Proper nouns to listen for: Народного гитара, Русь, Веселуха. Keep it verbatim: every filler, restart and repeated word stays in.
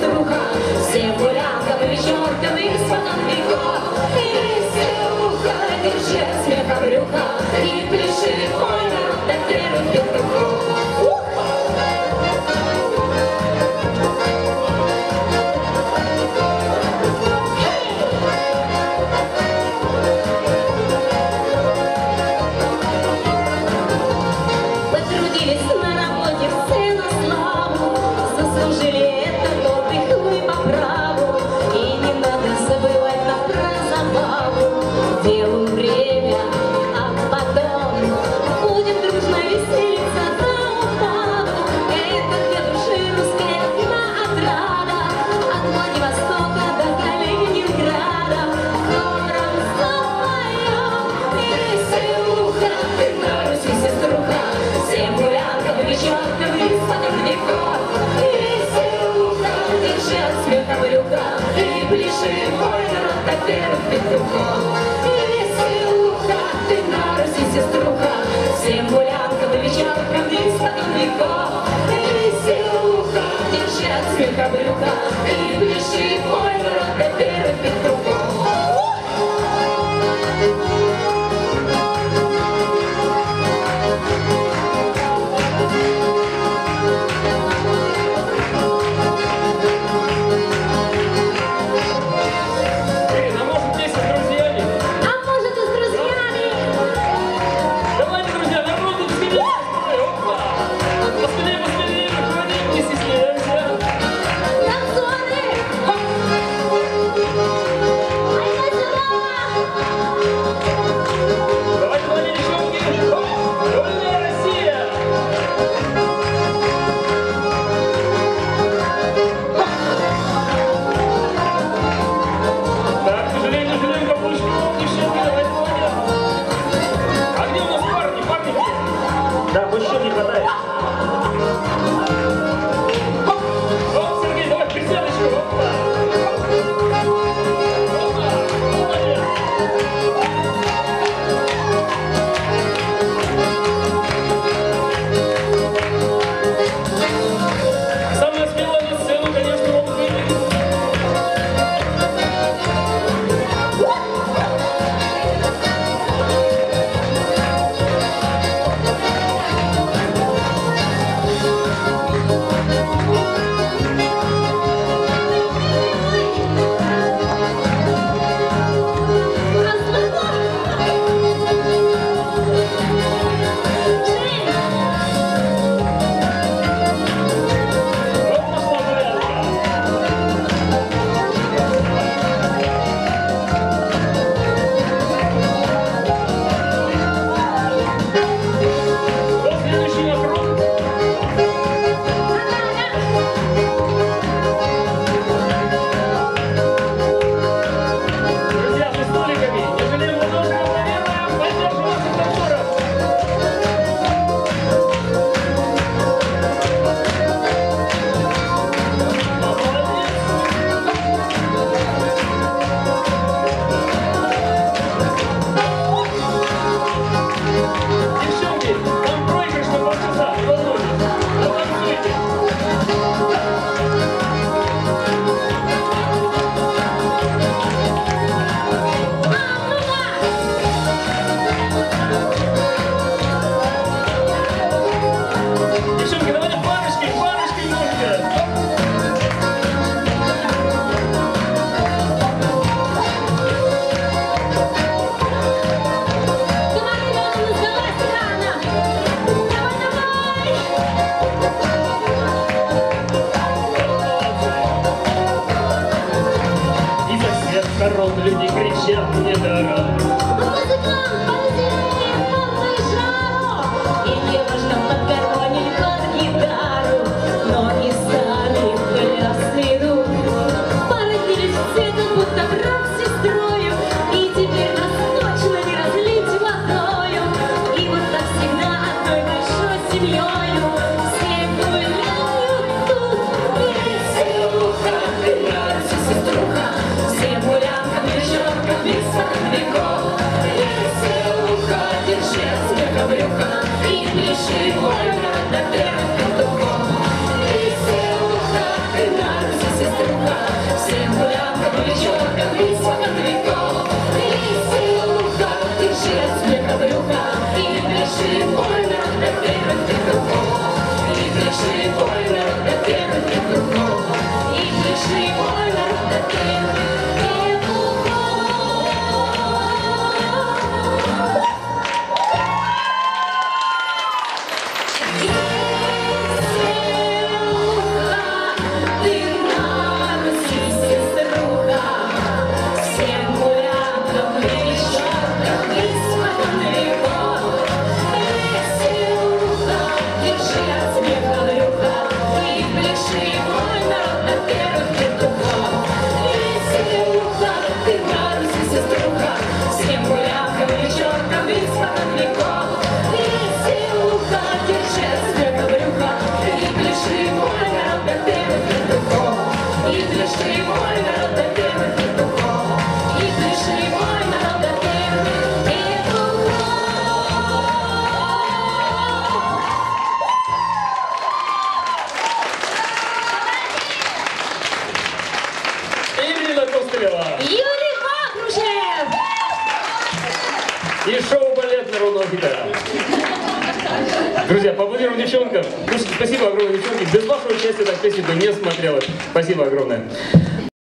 струка, всем гулянкам и вечеркам исподом веков. Веселуха, держи смеха брюха и пляши, ой, нам так требует петуха. Веселуха, ты на Руси сеструха, всем гулянкам и вечеркам исподом веков. Веселуха, держи от смеха брюха и пляши, ой, народ, до первых петруков. Веселуха, ты на Руси сеструха, всем гулянкам и вечеркам исподом веков. сестренка, всем гулянка, полеченка, лиська, кондриком. Веселуха, держи размерка брюха, и не пляши больно, как первых ты кругом. И пляши больно, как первых ты кругом. И пляши больно, как первых ты кругом. И шоу-балет «Народного гитара». Друзья, поаплодируем девчонкам. Слушайте, спасибо огромное, девчонки. Без вашего участия так песня бы не смотрелась. Спасибо огромное.